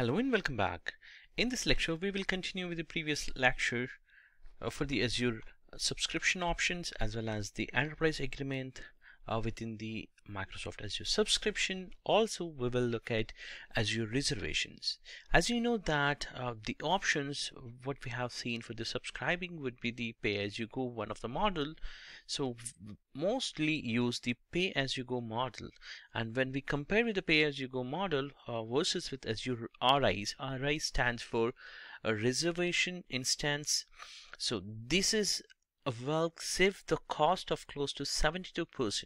Hello and welcome back. In this lecture we will continue with the previous lecture for the Azure subscription options as well as the Enterprise Agreement within the Microsoft Azure subscription. Also we will look at Azure reservations. As you know that the options what we have seen for the subscribing would be the pay-as-you-go one of the model. So mostly use the pay-as-you-go model, and when we compare with the pay-as-you-go model versus with Azure RIs, RI stands for a reservation instance. So this is will save the cost of close to 72%,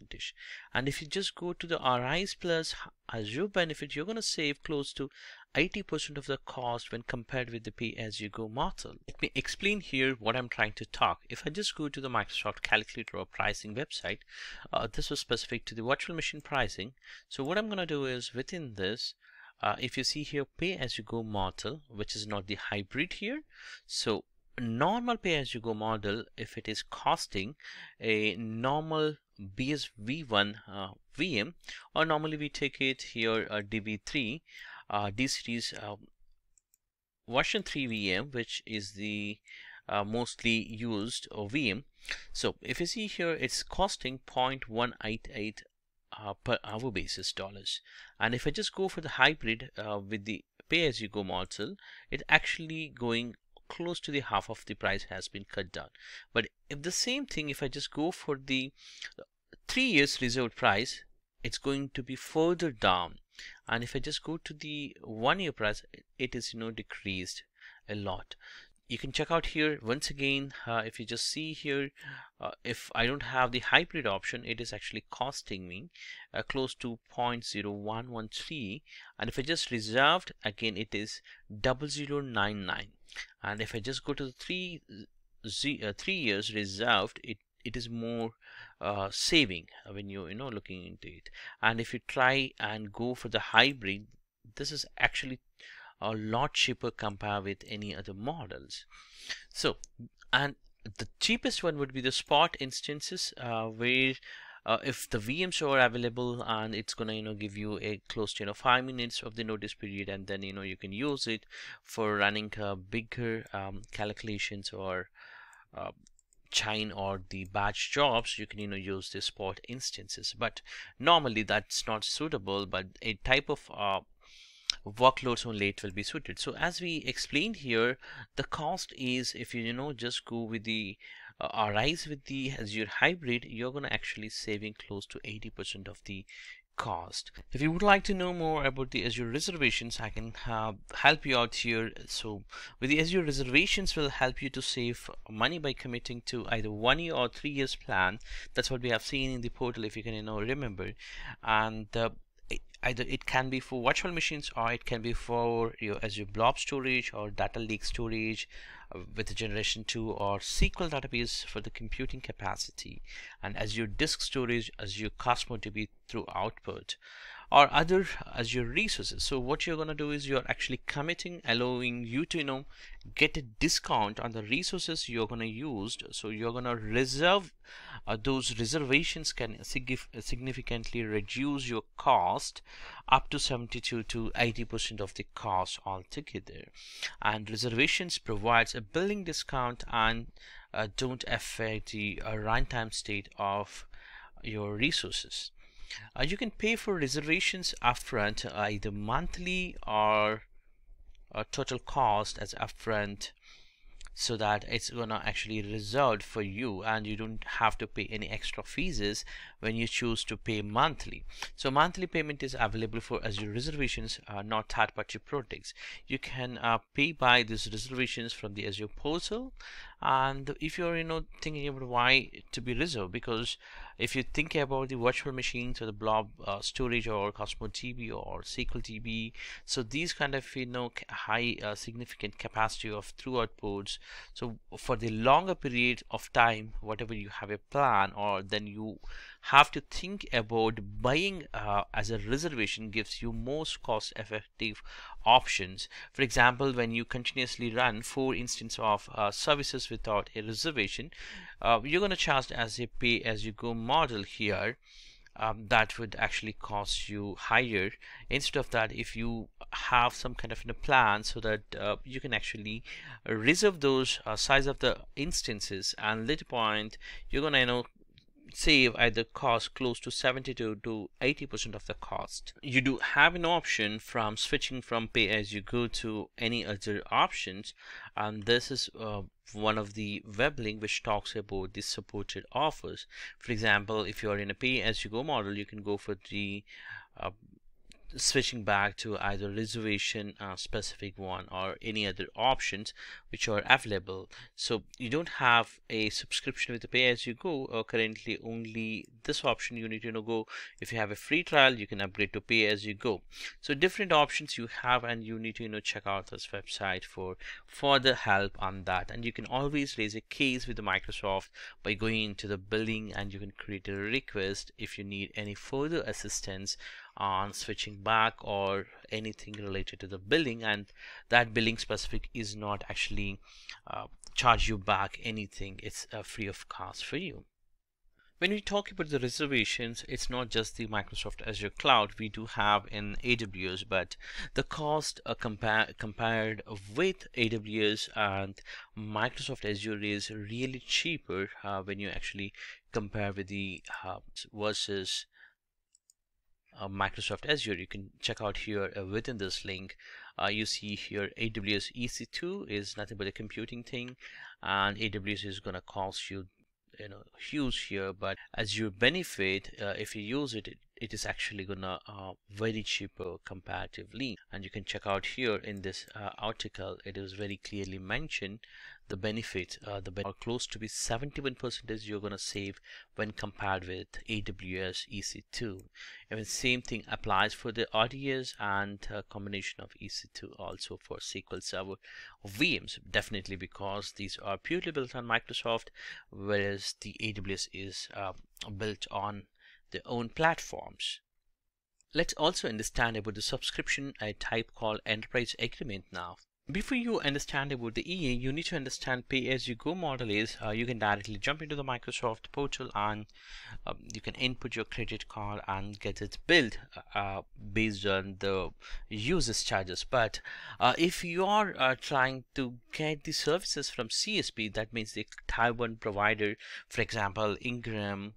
and if you just go to the RIs plus Azure benefit, you're going to save close to 80% of the cost when compared with the pay-as-you-go model. Let me explain here what I'm trying to talk. If I just go to the Microsoft calculator or pricing website, this was specific to the virtual machine pricing. So what I'm going to do is within this, if you see here pay-as-you-go model, which is not the hybrid here, so normal pay-as-you-go model, if it is costing a normal BSV1 VM, or normally we take it here DB3 D-series version 3 VM, which is the mostly used VM. So if you see here, it's costing 0.188 per hour basis dollars. And if I just go for the hybrid with the pay-as-you-go model, it actually going close to the half of the price has been cut down. But if the same thing, if I just go for the 3 years reserved price, it's going to be further down. And if I just go to the 1 year price, it is, you know, decreased a lot. You can check out here once again. If you just see here, if I don't have the hybrid option, it is actually costing me close to 0.0113, and if I just reserved again, it is 0099. And if I just go to the 3 years reserved, it is more saving when you know looking into it. And if you try and go for the hybrid, this is actually a lot cheaper compared with any other models. So, and the cheapest one would be the spot instances, where if the VMs are available, and it's gonna, you know, give you a close to, you know, 5 minutes of the notice period, and then, you know, you can use it for running bigger calculations or chain or the batch jobs. You can, you know, use the spot instances, but normally that's not suitable. But a type of workloads only it will be suited. So as we explained here, the cost is, if you know just go with the RIs with the Azure hybrid, you're going to actually saving close to 80% of the cost. If you would like to know more about the Azure reservations, I can help you out here. So with the Azure reservations will help you to save money by committing to either 1 year or 3 years plan. That's what we have seen in the portal, if you can, you know, remember. And either it can be for virtual machines, or it can be for your Azure blob storage or data lake storage with the generation 2 or SQL database for the computing capacity, and Azure disk storage, Azure Cosmos DB through output, or other Azure resources. So what you're going to do is you're actually committing, allowing you to, you know, get a discount on the resources you're going to use. So you're going to reserve those reservations can significantly reduce your cost up to 72% to 80% of the cost altogether. And reservations provides a billing discount and don't affect the runtime state of your resources. You can pay for reservations upfront, either monthly or total cost as upfront, so that it's gonna actually reserved for you, and you don't have to pay any extra fees when you choose to pay monthly. So monthly payment is available for Azure reservations, not third-party products. You can pay by these reservations from the Azure portal. And if you're, you know, thinking about why to be reserved, because if you think about the virtual machines or the blob storage or Cosmos DB or SQL DB, so these kind of, you know, high significant capacity of through outputs. So for the longer period of time, whatever you have a plan, or then you have to think about buying as a reservation gives you most cost effective options. For example, when you continuously run 4 instances of services without a reservation, you're going to charge as a pay-as-you-go model here, that would actually cost you higher. Instead of that, if you have some kind of a plan so that you can actually reserve those size of the instances, and later point you're gonna, you know, save either cost close to 72 to 80% of the cost. You do have an option from switching from pay-as-you-go to any other options, and this is one of the web link which talks about the supported offers. For example, if you are in a pay-as-you-go model, you can go for the switching back to either reservation specific one or any other options which are available. So you don't have a subscription with the pay-as-you-go currently, only this option. You need to go, if you have a free trial, you can upgrade to pay-as-you-go. So different options you have, and you need to check out this website for further help on that. And you can always raise a case with the Microsoft by going into the billing, and you can create a request if you need any further assistance on switching back or anything related to the billing, and that billing specific is not actually charge you back anything. It's free of cost for you. When we talk about the reservations, it's not just the Microsoft Azure Cloud. We do have in AWS, but the cost compared with AWS and Microsoft Azure is really cheaper when you actually compare with the versus Microsoft Azure. You can check out here within this link. You see here AWS EC2 is nothing but a computing thing, and AWS is gonna cost you huge here, but as your benefit, if you use it, it is actually gonna very cheaper comparatively. And you can check out here in this article, it is very clearly mentioned the benefits are close to be 71% you're gonna save when compared with AWS EC2. And the same thing applies for the RDS and combination of EC2 also for SQL Server VMs, definitely, because these are purely built on Microsoft, whereas the AWS is built on their own platforms. Let's also understand about the subscription type called Enterprise Agreement now. Before you understand about the EA, you need to understand pay-as-you-go model is you can directly jump into the Microsoft portal, and you can input your credit card and get it billed based on the usage charges. But if you are trying to get the services from CSP, that means the Taiwan provider, for example, Ingram,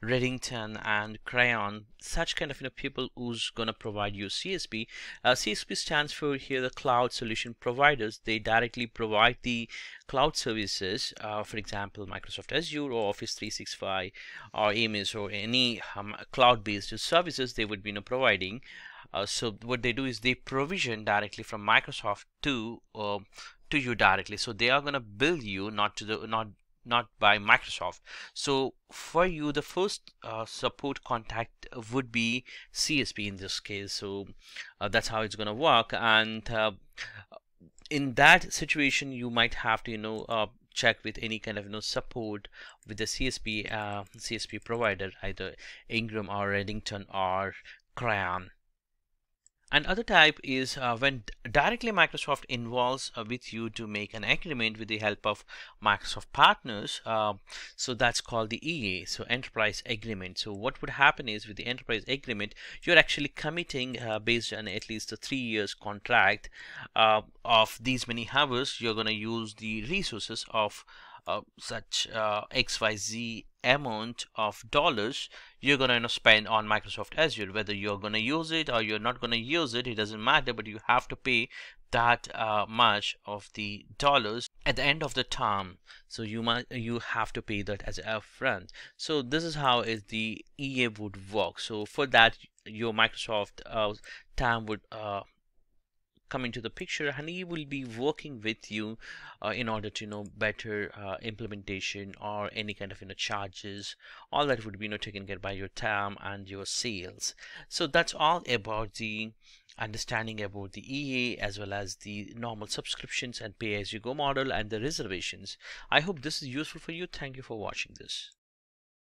Redington and Crayon, such kind of people who's gonna provide you CSP. CSP stands for here the cloud solution providers. They directly provide the cloud services, for example Microsoft Azure or Office 365 or MS or any cloud-based services they would be providing. So what they do is they provision directly from Microsoft to you directly. So they are gonna bill you not by Microsoft. So for you, the first support contact would be CSP in this case. So that's how it's gonna work. And in that situation, you might have to check with any kind of support with the CSP provider, either Ingram or Redington or Crayon. And other type is when directly Microsoft involves with you to make an agreement with the help of Microsoft partners. So that's called the EA, so Enterprise Agreement. So what would happen is with the Enterprise Agreement, you're actually committing based on at least a 3 years contract of these many hours, you're going to use the resources of such XYZ amount of dollars you're gonna spend on Microsoft Azure. Whether you're gonna use it or you're not gonna use it, it doesn't matter, but you have to pay that much of the dollars at the end of the term. So you have to pay that as upfront. So this is how the EA would work. So for that, your Microsoft TAM would come into the picture, and he will be working with you in order to better implementation or any kind of charges. All that would be taken care by your TAM and your sales. So that's all about the understanding about the EA as well as the normal subscriptions and pay-as-you-go model and the reservations. I hope this is useful for you. Thank you for watching this.